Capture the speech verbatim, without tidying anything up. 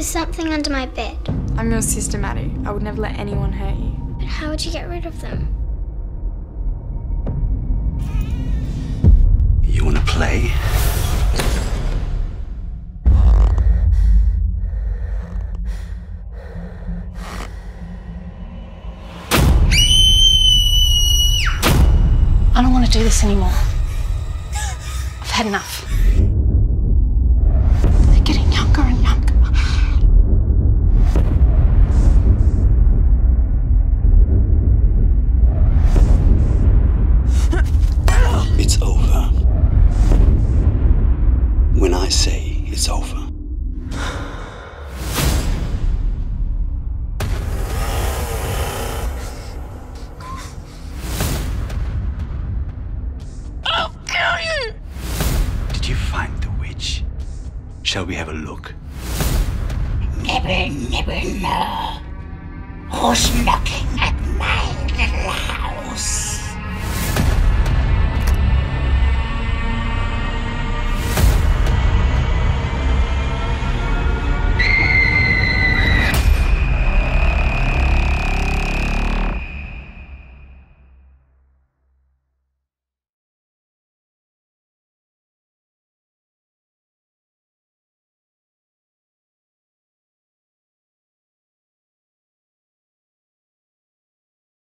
There's something under my bed. I'm your sister, Maddie. I would never let anyone hurt you. But how would you get rid of them? You want to play? I don't want to do this anymore. I've had enough. They're getting younger and younger. It's over. When I say it's over. You find the witch. Shall we have a look? Never, never, no. Horse knocking.